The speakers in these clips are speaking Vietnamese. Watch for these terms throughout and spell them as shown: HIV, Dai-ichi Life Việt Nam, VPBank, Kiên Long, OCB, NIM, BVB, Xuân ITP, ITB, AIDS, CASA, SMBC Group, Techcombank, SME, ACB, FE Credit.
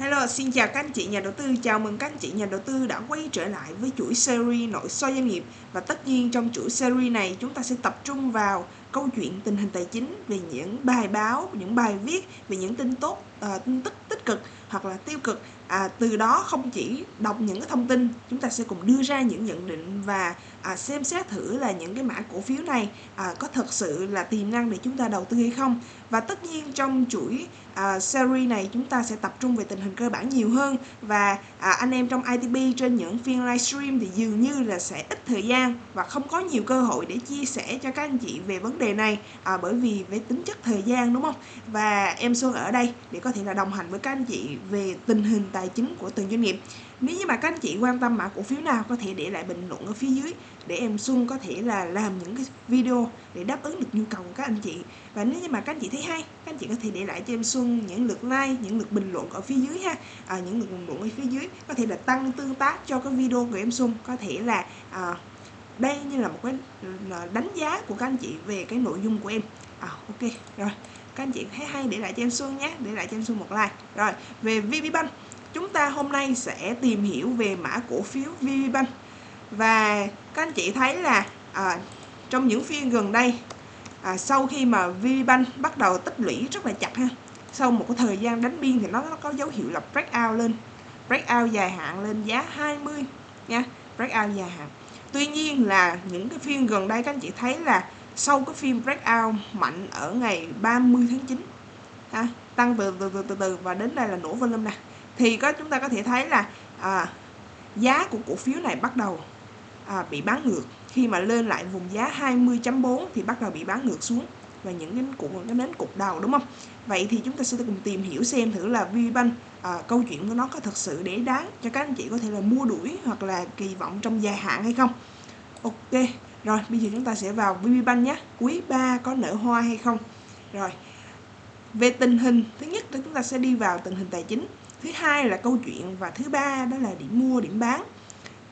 Hello, xin chào các anh chị nhà đầu tư. Chào mừng các anh chị nhà đầu tư đã quay trở lại với chuỗi series nội soi doanh nghiệp. Và tất nhiên trong chuỗi series này chúng ta sẽ tập trung vào câu chuyện tình hình tài chính, về những bài báo, những bài viết, về những tin tốt, tin tức tích cực hoặc là tiêu cực. Từ đó không chỉ đọc những cái thông tin, chúng ta sẽ cùng đưa ra những nhận định và xem xét thử là những cái mã cổ phiếu này có thật sự là tiềm năng để chúng ta đầu tư hay không. Và tất nhiên trong chuỗi series này chúng ta sẽ tập trung về tình hình cơ bản nhiều hơn. Và anh em trong ITB trên những phiên livestream thì dường như là sẽ ít thời gian và không có nhiều cơ hội để chia sẻ cho các anh chị về vấn đề này, bởi vì với tính chất thời gian, đúng không? Và em Xuân ở đây để có thể là đồng hành với các anh chị về tình hình tài chính của từng doanh nghiệp. Nếu như mà các anh chị quan tâm mã cổ phiếu nào, có thể để lại bình luận ở phía dưới để em Xuân có thể là làm những cái video để đáp ứng được nhu cầu của các anh chị. Và nếu như mà các anh chị thấy hay, các anh chị có thể để lại cho em Xuân những lượt like, những lượt bình luận ở phía dưới ha. Những lượt bình luận ở phía dưới có thể là tăng tương tác cho cái video của em Xuân, có thể là đây như là một cái đánh giá của các anh chị về cái nội dung của em. Ok rồi, các anh chị thấy hay để lại cho em Xuân nhé, để lại cho em Xuân một like. Rồi, về VPBank, chúng ta hôm nay sẽ tìm hiểu về mã cổ phiếu VPBank. Và các anh chị thấy là trong những phiên gần đây, sau khi mà VPBank bắt đầu tích lũy rất là chặt ha, sau một cái thời gian đánh biên thì nó có dấu hiệu là breakout dài hạn lên giá 20 nha, breakout dài hạn. Tuy nhiên là những cái phiên gần đây các anh chị thấy là sau cái phiên breakout mạnh ở ngày 30 tháng 9 ha, tăng từ từ và đến đây là nổ volume nè, thì chúng ta có thể thấy là giá của cổ phiếu này bắt đầu bị bán ngược. Khi mà lên lại vùng giá 20.4 thì bắt đầu bị bán ngược xuống và những cái nến cục đầu, đúng không? Vậy thì chúng ta sẽ cùng tìm hiểu xem thử là VPBank, câu chuyện của nó có thật sự để đáng cho các anh chị có thể là mua đuổi hoặc là kỳ vọng trong dài hạn hay không. Ok, rồi bây giờ chúng ta sẽ vào VPBank nhé. Quý 3 có nở hoa hay không? Rồi, về tình hình, thứ nhất là chúng ta sẽ đi vào tình hình tài chính, thứ hai là câu chuyện, và thứ ba đó là điểm mua, điểm bán.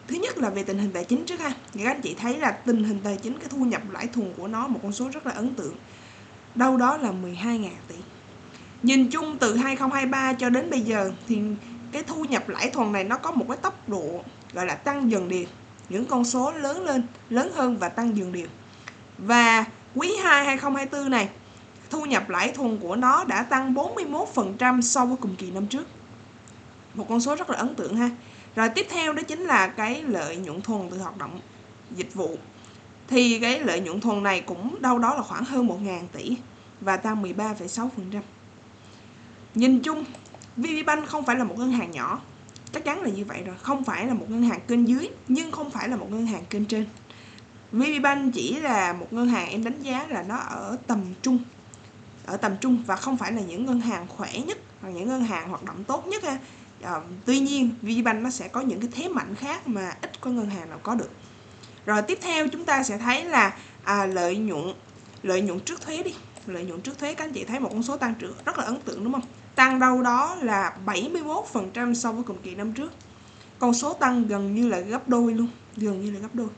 Thứ nhất là về tình hình tài chính trước ha. Các anh chị thấy là tình hình tài chính, cái thu nhập lãi thuần của nó một con số rất là ấn tượng, đâu đó là 12.000 tỷ. Nhìn chung từ 2023 cho đến bây giờ thì cái thu nhập lãi thuần này nó có một cái tốc độ gọi là tăng dần đều, những con số lớn hơn và tăng dần đều. Và quý 2 2024 này, thu nhập lãi thuần của nó đã tăng 41% so với cùng kỳ năm trước, một con số rất là ấn tượng ha. Rồi tiếp theo đó chính là cái lợi nhuận thuần từ hoạt động dịch vụ, thì cái lợi nhuận thuần này cũng đâu đó là khoảng hơn 1.000 tỷ và tăng 13,6%. Nhìn chung VPBank không phải là một ngân hàng nhỏ, chắc chắn là như vậy rồi, không phải là một ngân hàng kênh dưới nhưng không phải là một ngân hàng kênh trên. VPBank chỉ là một ngân hàng em đánh giá là nó ở tầm trung và không phải là những ngân hàng khỏe nhất hoặc những ngân hàng hoạt động tốt nhất ha. Tuy nhiên VPBank nó sẽ có những cái thế mạnh khác mà ít có ngân hàng nào có được. Rồi tiếp theo chúng ta sẽ thấy là lợi nhuận trước thuế đi. Lợi nhuận trước thuế các anh chị thấy một con số tăng trưởng rất là ấn tượng, đúng không? Tăng đâu đó là 71% so với cùng kỳ năm trước. Con số tăng gần như là gấp đôi luôn, gần như là gấp đôi.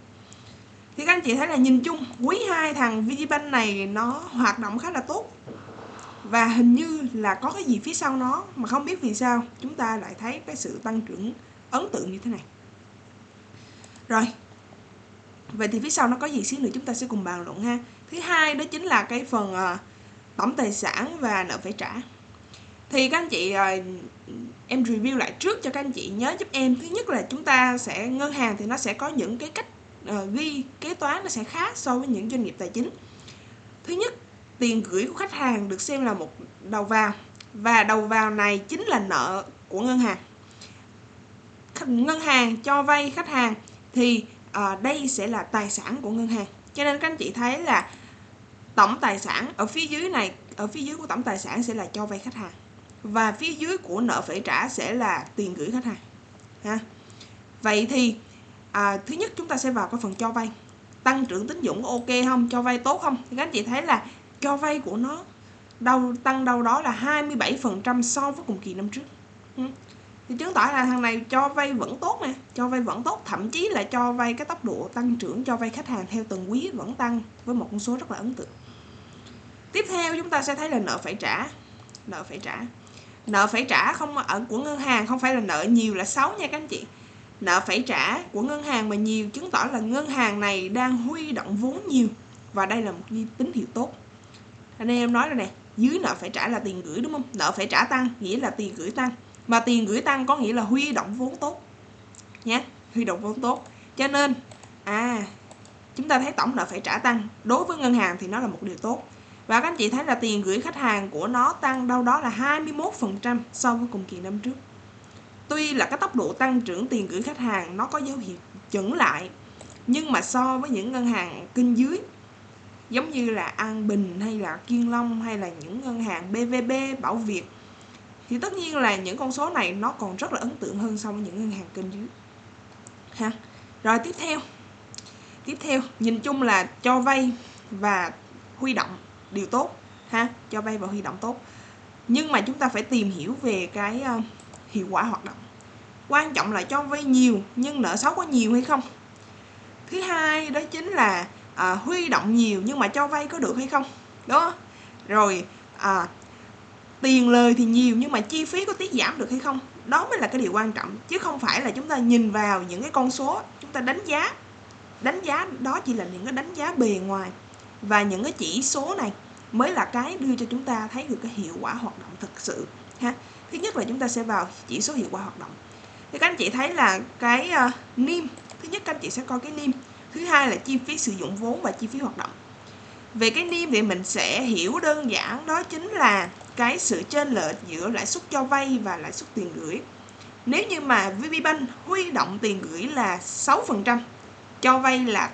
Thì các anh chị thấy là nhìn chung quý 2 thằng VPBank này nó hoạt động khá là tốt. Và hình như là có cái gì phía sau nó mà không biết vì sao chúng ta lại thấy cái sự tăng trưởng ấn tượng như thế này. Rồi, vậy thì phía sau nó có gì xíu nữa chúng ta sẽ cùng bàn luận ha. Thứ hai đó chính là cái phần tổng tài sản và nợ phải trả. Thì các anh chị, em review lại trước cho các anh chị nhớ giúp em. Thứ nhất là chúng ta sẽ, ngân hàng thì nó sẽ có những cái cách ghi kế toán nó sẽ khác so với những doanh nghiệp tài chính. Thứ nhất, tiền gửi của khách hàng được xem là một đầu vào, và đầu vào này chính là nợ của ngân hàng. Ngân hàng cho vay khách hàng thì đây sẽ là tài sản của ngân hàng. Cho nên các anh chị thấy là tổng tài sản ở phía dưới này, ở phía dưới của tổng tài sản sẽ là cho vay khách hàng, và phía dưới của nợ phải trả sẽ là tiền gửi khách hàng ha. Vậy thì thứ nhất chúng ta sẽ vào cái phần cho vay. Tăng trưởng tín dụng ok không? Cho vay tốt không? Thì các anh chị thấy là cho vay của nó tăng đâu đó là 27% so với cùng kỳ năm trước. Thì chứng tỏ là thằng này cho vay vẫn tốt nè, cho vay vẫn tốt, thậm chí là cho vay, cái tốc độ tăng trưởng cho vay khách hàng theo từng quý vẫn tăng với một con số rất là ấn tượng. Tiếp theo chúng ta sẽ thấy là nợ phải trả. Nợ phải trả không ở của ngân hàng không phải là nợ nhiều là xấu nha các anh chị. Nợ phải trả của ngân hàng mà nhiều chứng tỏ là ngân hàng này đang huy động vốn nhiều. Và đây là một tín hiệu tốt. Anh em nói rồi nè, dưới nợ phải trả là tiền gửi đúng không? Nợ phải trả tăng nghĩa là tiền gửi tăng. Mà tiền gửi tăng có nghĩa là huy động vốn tốt nhé, huy động vốn tốt. Cho nên chúng ta thấy tổng nợ phải trả tăng, đối với ngân hàng thì nó là một điều tốt. Và các anh chị thấy là tiền gửi khách hàng của nó tăng đâu đó là 21% so với cùng kỳ năm trước. Tuy là cái tốc độ tăng trưởng tiền gửi khách hàng nó có dấu hiệu chững lại, nhưng mà so với những ngân hàng kênh dưới giống như là An Bình hay là Kiên Long hay là những ngân hàng BVB, Bảo Việt thì tất nhiên là những con số này nó còn rất là ấn tượng hơn so với những ngân hàng kênh dưới ha. Rồi tiếp theo nhìn chung là cho vay và huy động điều tốt ha, cho vay và huy động tốt, nhưng mà chúng ta phải tìm hiểu về cái hiệu quả hoạt động. Quan trọng là cho vay nhiều nhưng nợ xấu có nhiều hay không. Thứ hai đó chính là huy động nhiều nhưng mà cho vay có được hay không đó. Rồi tiền lời thì nhiều nhưng mà chi phí có tiết giảm được hay không. Đó mới là cái điều quan trọng, chứ không phải là chúng ta nhìn vào những cái con số chúng ta đánh giá. Đánh giá đó chỉ là những cái đánh giá bề ngoài, và những cái chỉ số này mới là cái đưa cho chúng ta thấy được cái hiệu quả hoạt động thực sự ha. Thứ nhất là chúng ta sẽ vào chỉ số hiệu quả hoạt động. Thì các anh chị thấy là cái NIM, thứ nhất các anh chị sẽ coi cái NIM, thứ hai là chi phí sử dụng vốn và chi phí hoạt động. Về cái NIM thì mình sẽ hiểu đơn giản, đó chính là cái sự chênh lệch giữa lãi suất cho vay và lãi suất tiền gửi. Nếu như mà VPBank huy động tiền gửi là 6%, cho vay là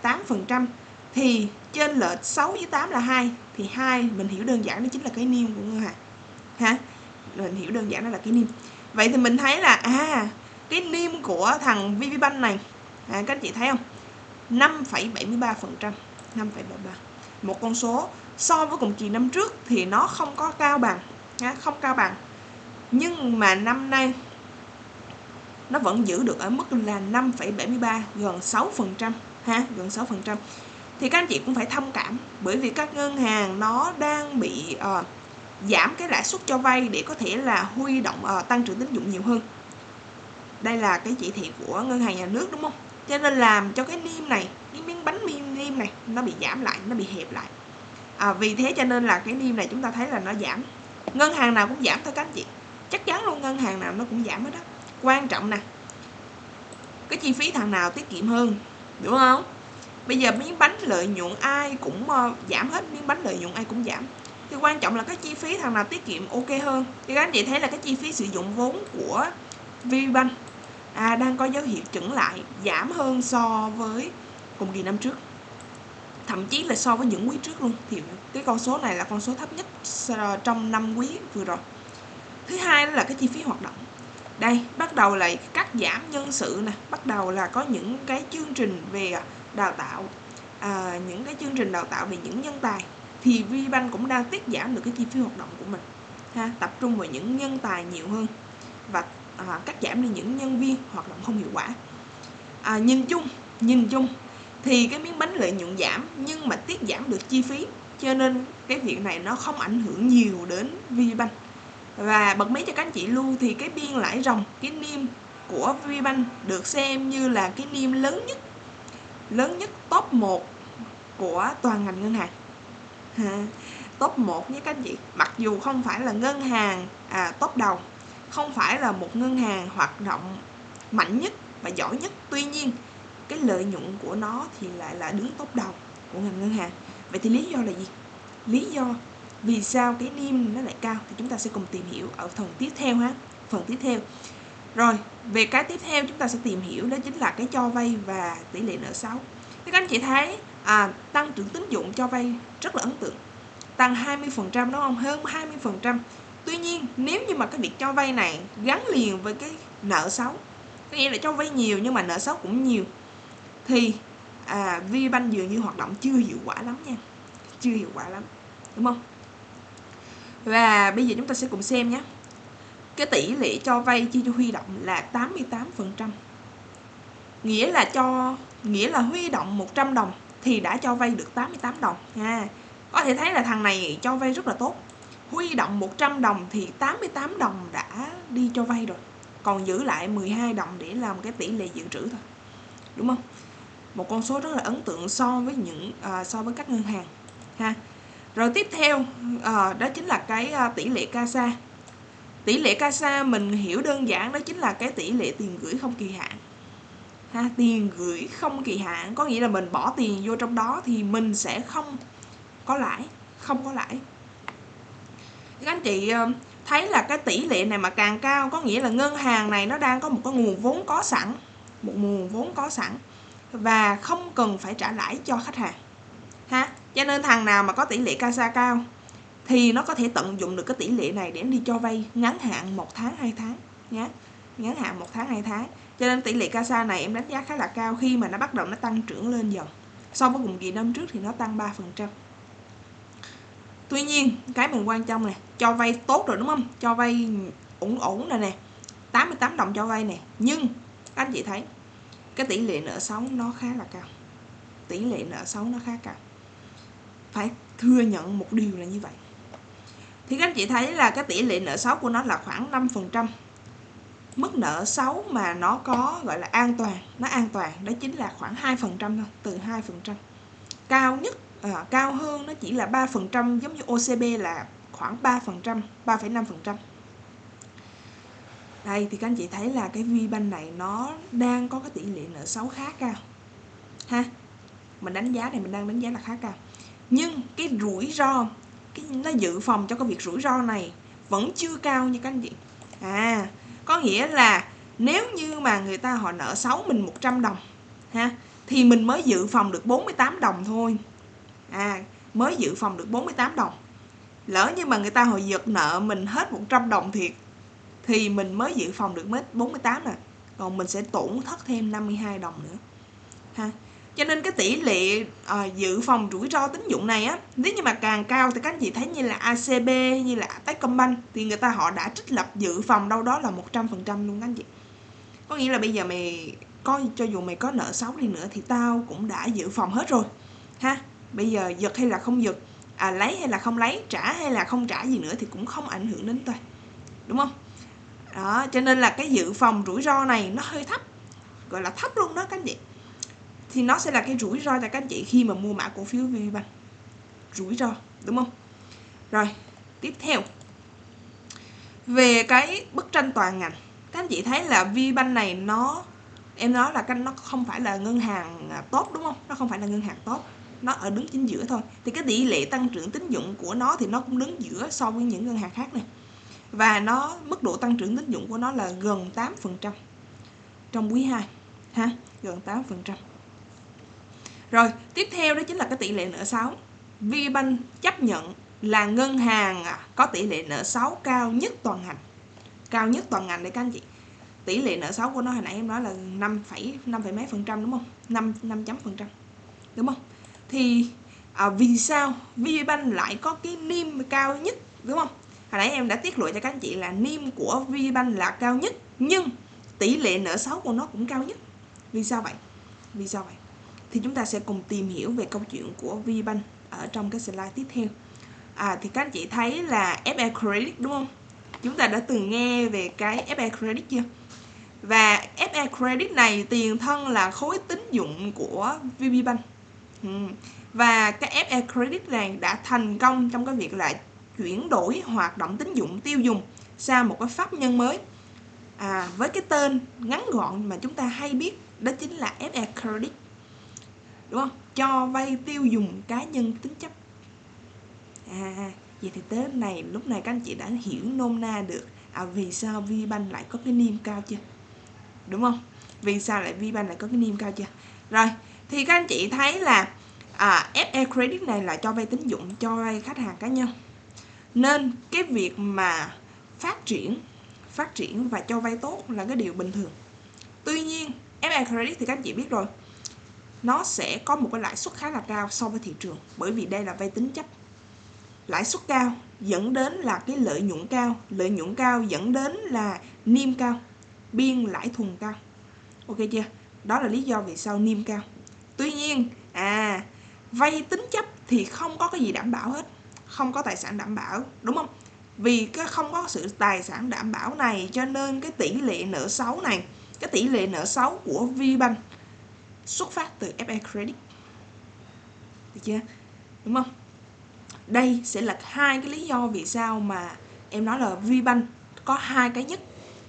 8%, thì chênh lệch 6 với 8 là 2. Thì 2 mình hiểu đơn giản đó chính là cái NIM của ngân hàng ha. Mình hiểu đơn giản đó là cái NIM. Vậy thì mình thấy là cái NIM của thằng VPBank này, các anh chị thấy không, 5,73%, 5,73, một con số so với cùng kỳ năm trước thì nó không có cao bằng, nhưng mà năm nay nó vẫn giữ được ở mức là 5,73, gần 6% ha, gần 6%. Thì các anh chị cũng phải thông cảm, bởi vì các ngân hàng nó đang bị giảm cái lãi suất cho vay để có thể là huy động tăng trưởng tín dụng nhiều hơn. Đây là cái chỉ thị của ngân hàng nhà nước đúng không? Cho nên làm cho cái NIM này, cái miếng bánh NIM này nó bị giảm lại, nó bị hẹp lại. Vì thế cho nên là cái NIM này chúng ta thấy là nó giảm. Ngân hàng nào cũng giảm thôi các anh chị, chắc chắn luôn, ngân hàng nào nó cũng giảm hết đó. Quan trọng nè, cái chi phí thằng nào tiết kiệm hơn, đúng không? Bây giờ miếng bánh lợi nhuận ai cũng giảm hết, miếng bánh lợi nhuận ai cũng giảm. Thì quan trọng là cái chi phí thằng nào tiết kiệm ok hơn. Thì các anh chị thấy là cái chi phí sử dụng vốn của VPBank đang có dấu hiệu chững lại, giảm hơn so với cùng kỳ năm trước, thậm chí là so với những quý trước luôn. Thì cái con số này là con số thấp nhất trong 5 quý vừa rồi. Thứ hai là cái chi phí hoạt động. Đây, bắt đầu là cắt giảm nhân sự nè, bắt đầu là có những cái chương trình về đào tạo, những cái chương trình đào tạo về những nhân tài. Thì VPBank cũng đang tiết giảm được cái chi phí hoạt động của mình ha, tập trung vào những nhân tài nhiều hơn và cắt giảm đi những nhân viên hoạt động không hiệu quả. Nhìn chung thì cái miếng bánh lợi nhuận giảm nhưng mà tiết giảm được chi phí, cho nên cái việc này nó không ảnh hưởng nhiều đến VPBank. Và bật mí cho các anh chị luôn, thì cái biên lãi ròng, cái NIM của VPBank được xem như là cái NIM lớn nhất top 1 của toàn ngành ngân hàng. Top 1 nhé các anh chị, mặc dù không phải là ngân hàng top đầu, không phải là một ngân hàng hoạt động mạnh nhất và giỏi nhất, tuy nhiên cái lợi nhuận của nó thì lại là đứng top đầu của ngành ngân hàng. Vậy thì lý do là gì? Lý do vì sao cái NIM nó lại cao thì chúng ta sẽ cùng tìm hiểu ở phần tiếp theo ha. Phần tiếp theo. Rồi, về cái tiếp theo chúng ta sẽ tìm hiểu đó chính là cái cho vay và tỷ lệ nợ xấu. Các anh chị thấy tăng trưởng tín dụng cho vay rất là ấn tượng, tăng 20% đúng không? Hơn 20%. Tuy nhiên nếu như mà cái việc cho vay này gắn liền với cái nợ xấu, có nghĩa là cho vay nhiều nhưng mà nợ xấu cũng nhiều, thì VPBank dường như hoạt động chưa hiệu quả lắm nha, chưa hiệu quả lắm, đúng không? Và bây giờ chúng ta sẽ cùng xem nhé. Cái tỷ lệ cho vay chia cho huy động là 88%, nghĩa là huy động 100 đồng thì đã cho vay được 88 đồng ha. Có thể thấy là thằng này cho vay rất là tốt. Huy động 100 đồng thì 88 đồng đã đi cho vay rồi, còn giữ lại 12 đồng để làm cái tỷ lệ dự trữ thôi, đúng không? Một con số rất là ấn tượng so với các ngân hàng ha. Rồi tiếp theo đó chính là cái tỷ lệ CASA. Tỷ lệ CASA mình hiểu đơn giản đó chính là cái tỷ lệ tiền gửi không kỳ hạn ha. Tiền gửi không kỳ hạn có nghĩa là mình bỏ tiền vô trong đó thì mình sẽ không có lãi, không có lãi. Các anh chị thấy là cái tỷ lệ này mà càng cao có nghĩa là ngân hàng này nó đang có một cái nguồn vốn có sẵn, một nguồn vốn có sẵn và không cần phải trả lãi cho khách hàng ha. Cho nên thằng nào mà có tỷ lệ CASA cao thì nó có thể tận dụng được cái tỷ lệ này để đi cho vay ngắn hạn 1 tháng 2 tháng nhé. Ngắn hạn 1 tháng 2 tháng. Cho nên tỷ lệ CASA này em đánh giá khá là cao khi mà nó bắt đầu nó tăng trưởng lên dần. So với cùng kỳ năm trước thì nó tăng 3%. Tuy nhiên, cái mình quan trọng nè, cho vay tốt rồi đúng không? Cho vay ổn ổn này nè. 88 đồng cho vay nè, nhưng anh chị thấy cái tỷ lệ nợ xấu nó khá là cao. Tỷ lệ nợ xấu nó khá cao. Phải thừa nhận một điều là như vậy. Thì các anh chị thấy là cái tỷ lệ nợ xấu của nó là khoảng 5%. Mức nợ xấu mà nó có gọi là an toàn, nó an toàn đó chính là khoảng 2% thôi, từ 2%. Cao nhất, cao hơn nó chỉ là 3%, giống như OCB là khoảng 3%, 3,5%. Đây thì các anh chị thấy là cái VPBank này nó đang có cái tỷ lệ nợ xấu khá cao. Ha. Mình đánh giá này, mình đang đánh giá là khá cao. Nhưng cái rủi ro, nó dự phòng cho cái việc rủi ro này vẫn chưa cao như các anh chị. À, có nghĩa là nếu như mà người ta họ nợ xấu mình 100 đồng ha, thì mình mới dự phòng được 48 đồng thôi. À, mới dự phòng được 48 đồng. Lỡ như mà người ta họ giật nợ mình hết 100 đồng thiệt thì mình mới dự phòng được mới 48 nè. Còn mình sẽ tổn thất thêm 52 đồng nữa. Ha. Cho nên cái tỷ lệ dự phòng rủi ro tín dụng này á, nếu như mà càng cao thì các anh chị thấy như là ACB, như là Techcombank thì người ta họ đã trích lập dự phòng đâu đó là 100% luôn các anh chị. Có nghĩa là bây giờ mày coi cho dù mày có nợ xấu đi nữa thì tao cũng đã dự phòng hết rồi. Ha, bây giờ giật hay là không giật, lấy hay là không lấy, trả hay là không trả gì nữa thì cũng không ảnh hưởng đến tôi. Đúng không? Đó, cho nên là cái dự phòng rủi ro này nó hơi thấp, gọi là thấp luôn đó các anh chị. Thì nó sẽ là cái rủi ro cho các anh chị khi mà mua mã cổ phiếu VPBank. Rủi ro, đúng không? Rồi, tiếp theo. Về cái bức tranh toàn ngành, các anh chị thấy là VPBank này nó, em nói là nó không phải là ngân hàng tốt đúng không? Nó không phải là ngân hàng tốt, nó ở đứng chính giữa thôi. Thì cái tỷ lệ tăng trưởng tín dụng của nó thì nó cũng đứng giữa so với những ngân hàng khác này. Và nó, mức độ tăng trưởng tín dụng của nó là gần 8% trong quý 2 ha, gần 8%. Rồi, tiếp theo đó chính là cái tỷ lệ nợ xấu. VPBank chấp nhận là ngân hàng có tỷ lệ nợ xấu cao nhất toàn ngành. Cao nhất toàn ngành đấy các anh chị. Tỷ lệ nợ xấu của nó hồi nãy em nói là 5 mấy phần trăm đúng không? 5 chấm phần trăm. Đúng không? Thì vì sao VPBank lại có cái NIM cao nhất đúng không? Hồi nãy em đã tiết lộ cho các anh chị là NIM của VPBank là cao nhất, nhưng tỷ lệ nợ xấu của nó cũng cao nhất. Vì sao vậy? Vì sao vậy? Thì chúng ta sẽ cùng tìm hiểu về câu chuyện của VPBank ở trong cái slide tiếp theo. Thì các anh chị thấy là FE Credit đúng không? Chúng ta đã từng nghe về cái FE Credit chưa? Và FE Credit này tiền thân là khối tín dụng của VPBank. Và cái FE Credit này đã thành công trong cái việc là chuyển đổi hoạt động tín dụng tiêu dùng sang một cái pháp nhân mới. Với cái tên ngắn gọn mà chúng ta hay biết đó chính là FE Credit. Đúng không? Cho vay tiêu dùng cá nhân tính chấp. Vậy thì tới này lúc này các anh chị đã hiểu nôm na được vì sao VPBank lại có cái NIM cao chưa? Đúng không? Vì sao lại VPBank lại có cái NIM cao chưa? Rồi, thì các anh chị thấy là FE Credit này là cho vay tín dụng, cho vay khách hàng cá nhân. Nên cái việc mà phát triển và cho vay tốt là cái điều bình thường. Tuy nhiên, FE Credit thì các anh chị biết rồi, nó sẽ có một cái lãi suất khá là cao so với thị trường, bởi vì đây là vay tín chấp. Lãi suất cao dẫn đến là cái lợi nhuận cao, lợi nhuận cao dẫn đến là NIM cao, biên lãi thuần cao. Ok chưa? Đó là lý do vì sao NIM cao. Tuy nhiên, vay tín chấp thì không có cái gì đảm bảo hết. không có tài sản đảm bảo, đúng không? Vì cái không có sự tài sản đảm bảo này cho nên cái tỷ lệ nợ xấu này, cái tỷ lệ nợ xấu của VPBank xuất phát từ FE Credit. Được chưa? Đúng không? Đây sẽ là hai cái lý do vì sao mà em nói là VPBank có hai cái nhất.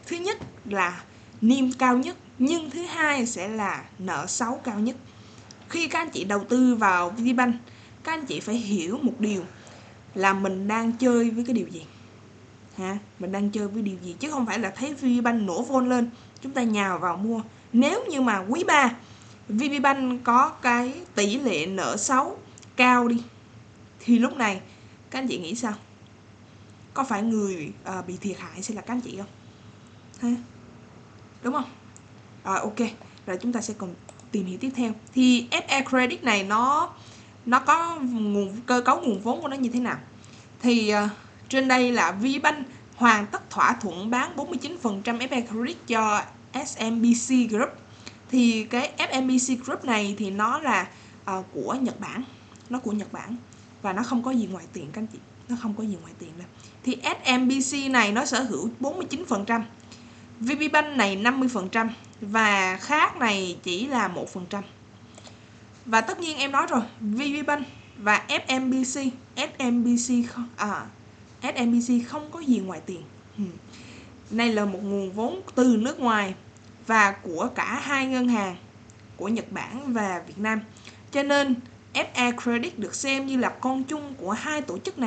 Thứ nhất là NIM cao nhất, nhưng thứ hai sẽ là nợ xấu cao nhất. Khi các anh chị đầu tư vào VPBank, các anh chị phải hiểu một điều là mình đang chơi với cái điều gì. Mình đang chơi với điều gì, chứ không phải là thấy VPBank nổ vôn lên chúng ta nhào vào mua. Nếu như mà quý 3 VPBank có cái tỷ lệ nợ xấu cao đi, thì lúc này các anh chị nghĩ sao? Có phải người bị thiệt hại sẽ là các anh chị không? Đúng không? Ok, rồi chúng ta sẽ cùng tìm hiểu tiếp theo. Thì FE Credit này nó có cơ cấu nguồn vốn của nó như thế nào? Thì trên đây là VPBank hoàn tất thỏa thuận bán 49% FE Credit cho SMBC Group. Thì cái SMBC Group này thì nó là của Nhật Bản. Nó của Nhật Bản và nó không có gì ngoài tiền các anh chị. Nó không có gì ngoài tiền đâu. Thì SMBC này nó sở hữu 49%, VPBank này 50% và khác này chỉ là 1%. Và tất nhiên em nói rồi, VPBank và SMBC không có gì ngoài tiền. Đây là một nguồn vốn từ nước ngoài và của cả hai ngân hàng của Nhật Bản và Việt Nam. Cho nên FE Credit được xem như là con chung của hai tổ chức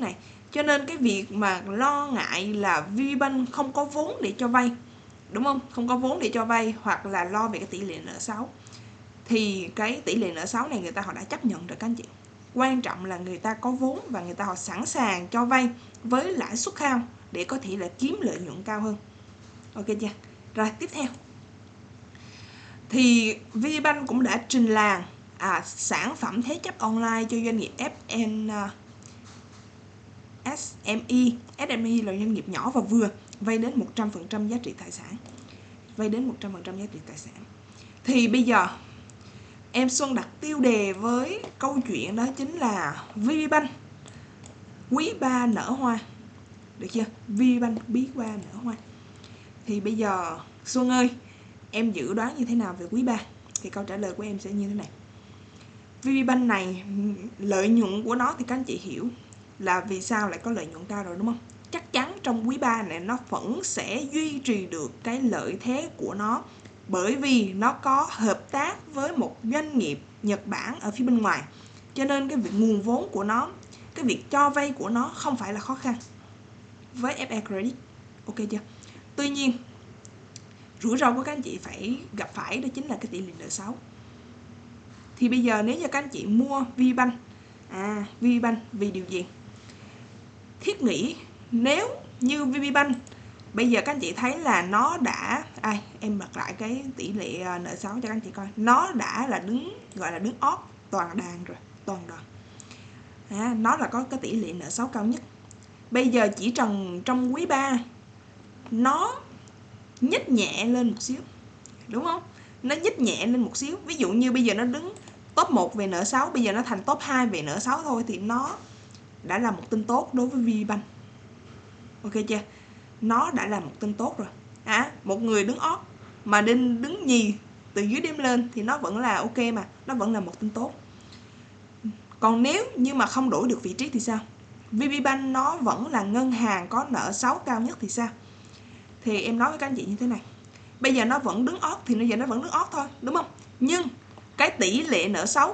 này. Cho nên cái việc mà lo ngại là VPBank không có vốn để cho vay, đúng không? Không có vốn để cho vay hoặc là lo về cái tỷ lệ nợ xấu, thì cái tỷ lệ nợ xấu này người ta họ đã chấp nhận rồi các anh chị. Quan trọng là người ta có vốn và người ta họ sẵn sàng cho vay với lãi suất cao để có thể là kiếm lợi nhuận cao hơn. Ok chưa? Rồi tiếp theo. Thì VPBank cũng đã trình làng sản phẩm thế chấp online cho doanh nghiệp SME. SME là doanh nghiệp nhỏ và vừa, vay đến 100% giá trị tài sản. Thì bây giờ em Xuân đặt tiêu đề với câu chuyện đó chính là VPBank quý 3 nở hoa. Được chưa? VPBank bí qua nở hoa. Thì bây giờ Xuân ơi, em dự đoán như thế nào về quý 3? Thì câu trả lời của em sẽ như thế này. VPBank này lợi nhuận của nó thì các anh chị hiểu là vì sao lại có lợi nhuận cao rồi, đúng không? Chắc chắn trong quý 3 này nó vẫn sẽ duy trì được cái lợi thế của nó, bởi vì nó có hợp tác với một doanh nghiệp Nhật Bản ở phía bên ngoài. Cho nên cái việc nguồn vốn của nó, cái việc cho vay của nó không phải là khó khăn với FE Credit. Ok chưa? Tuy nhiên rủi ro của các anh chị phải gặp phải đó chính là cái tỷ lệ nợ xấu. Thì bây giờ nếu như các anh chị mua VPBank, VPBank vì điều gì? Thiết nghĩ nếu như VPBank bây giờ các anh chị thấy là nó đã em bật lại cái tỷ lệ nợ xấu cho các anh chị coi, nó đã là đứng top toàn đoàn rồi, nó là có cái tỷ lệ nợ xấu cao nhất. Bây giờ chỉ cần trong quý 3 nó nhích nhẹ lên một xíu, đúng không? Nó nhích nhẹ lên một xíu, ví dụ như bây giờ nó đứng top 1 về nợ xấu, bây giờ nó thành top 2 về nợ xấu thôi, thì nó đã là một tin tốt đối với VPBank. Ok chưa? Nó đã là một tin tốt rồi. Một người đứng ót mà đứng nhì từ dưới đêm lên thì nó vẫn là ok mà, nó vẫn là một tin tốt. Còn nếu như mà không đổi được vị trí thì sao? VPBank nó vẫn là ngân hàng có nợ xấu cao nhất thì sao? Thì em nói với các anh chị như thế này. Bây giờ nó vẫn đứng ót thì bây giờ nó vẫn đứng ót thôi, đúng không? Nhưng cái tỷ lệ nợ xấu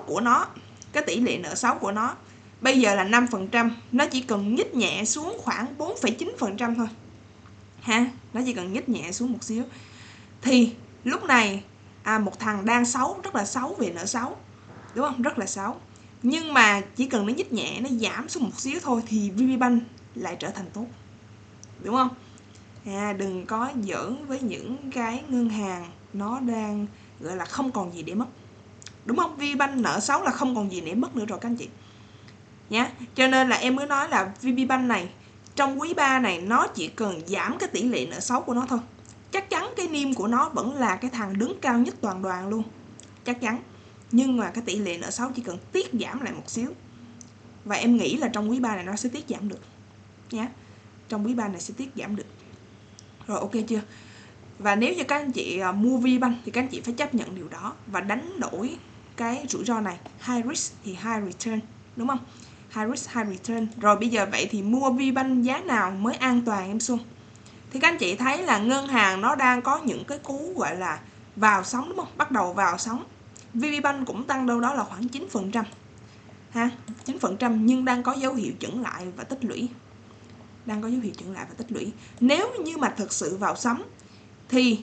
của nó, bây giờ là 5%, nó chỉ cần nhích nhẹ xuống khoảng 4,9% thôi. Nó chỉ cần nhích nhẹ xuống một xíu. Thì lúc này một thằng đang xấu, rất là xấu về nợ xấu, đúng không? Rất là xấu. Nhưng mà chỉ cần nó nhích nhẹ, nó giảm xuống một xíu thôi thì VPBank lại trở thành tốt, đúng không? Đừng có giỡn với những cái ngân hàng nó đang gọi là không còn gì để mất, đúng không? VPBank nợ xấu là không còn gì để mất nữa rồi các anh chị nhá. Cho nên là em mới nói là VPBank này trong quý 3 này nó chỉ cần giảm cái tỷ lệ nợ xấu của nó thôi. Chắc chắn cái NIM của nó vẫn là cái thằng đứng cao nhất toàn đoàn luôn, chắc chắn. Nhưng mà cái tỷ lệ nợ xấu chỉ cần tiết giảm lại một xíu Và em nghĩ là trong quý 3 này nó sẽ tiết giảm được nhé. Trong quý 3 này sẽ tiết giảm được. Rồi, ok chưa? Và nếu như các anh chị mua VPBank thì các anh chị phải chấp nhận điều đó và đánh đổi cái rủi ro này. High risk thì high return, đúng không? High risk, high return. Rồi bây giờ vậy thì mua VPBank giá nào mới an toàn em Xuân? Thì các anh chị thấy là ngân hàng nó đang có những cái cú gọi là vào sóng, đúng không? Bắt đầu vào sóng. VPBank cũng tăng đâu đó là khoảng 9%. Ha, 9% nhưng đang có dấu hiệu chững lại và tích lũy. Đang có dấu hiệu chững lại và tích lũy. Nếu như mà thực sự vào sóng thì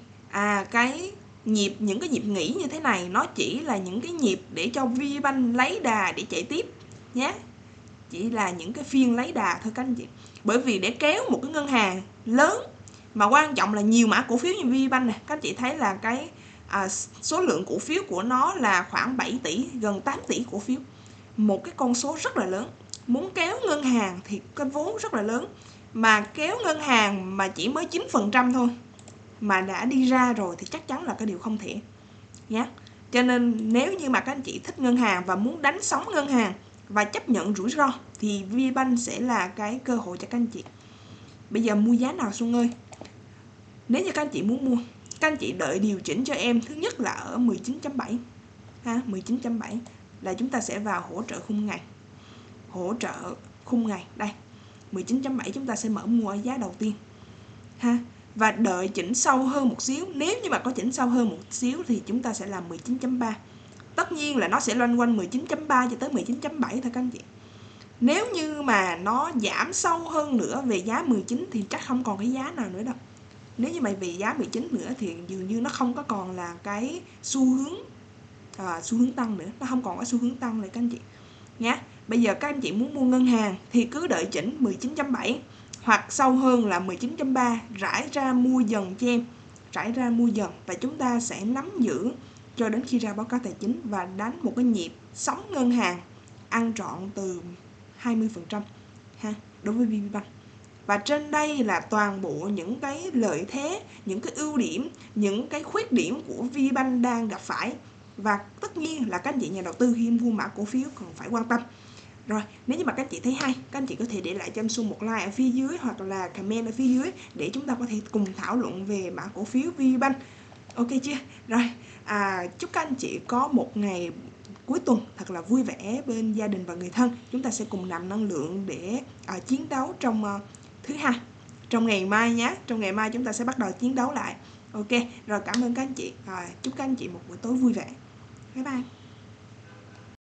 cái nhịp, những cái nhịp nghỉ như thế này nó chỉ là những cái nhịp để cho VPBank lấy đà để chạy tiếp nhé. Chỉ là những cái phiên lấy đà thôi các anh chị. Bởi vì để kéo một cái ngân hàng lớn mà quan trọng là nhiều mã cổ phiếu như VPBank này, các anh chị thấy là cái số lượng cổ phiếu của nó là khoảng 7 tỷ, gần 8 tỷ cổ phiếu. Một cái con số rất là lớn. Muốn kéo ngân hàng thì cái vốn rất là lớn. Mà kéo ngân hàng mà chỉ mới 9% thôi mà đã đi ra rồi thì chắc chắn là cái điều không thể nhé. Cho nên nếu như mà các anh chị thích ngân hàng và muốn đánh sóng ngân hàng và chấp nhận rủi ro thì VPBank sẽ là cái cơ hội cho các anh chị. Bây giờ mua giá nào Xuân ơi? Nếu như các anh chị muốn mua, các anh chị đợi điều chỉnh cho em. Thứ nhất là ở 19.7 ha, 19.7 là chúng ta sẽ vào hỗ trợ khung ngày. Hỗ trợ khung ngày đây, 19.7 chúng ta sẽ mở mua ở giá đầu tiên ha. Và đợi chỉnh sâu hơn một xíu. Nếu như mà có chỉnh sâu hơn một xíu thì chúng ta sẽ làm 19.3. Tất nhiên là nó sẽ loanh quanh 19.3 cho tới 19.7 thôi các anh chị. Nếu như mà nó giảm sâu hơn nữa về giá 19 thì chắc không còn cái giá nào nữa đâu. Nếu như mà về giá 19 nữa thì dường như nó không có còn là cái xu hướng tăng nữa. Nó không còn có xu hướng tăng nữa các anh chị nhé. Bây giờ các anh chị muốn mua ngân hàng thì cứ đợi chỉnh 19.7 hoặc sâu hơn là 19.3, rải ra mua dần cho em. Rải ra mua dần và chúng ta sẽ nắm giữ cho đến khi ra báo cáo tài chính và đánh một cái nhịp sóng ngân hàng ăn trọn từ 20% ha, đối với VPBank. Và trên đây là toàn bộ những cái lợi thế, những cái ưu điểm, những cái khuyết điểm của VPBank đang gặp phải. Và tất nhiên là các anh chị nhà đầu tư khi mua mã cổ phiếu cần phải quan tâm. Rồi, nếu như mà các anh chị thấy hay, các anh chị có thể để lại cho em Xuân một like ở phía dưới hoặc là comment ở phía dưới để chúng ta có thể cùng thảo luận về mã cổ phiếu VPBank. Ok chưa? Rồi, chúc các anh chị có một ngày cuối tuần thật là vui vẻ bên gia đình và người thân. Chúng ta sẽ cùng làm năng lượng để chiến đấu trong thứ hai, trong ngày mai nhé. Trong ngày mai chúng ta sẽ bắt đầu chiến đấu lại. Ok, rồi cảm ơn các anh chị. Chúc các anh chị một buổi tối vui vẻ. Bye bye.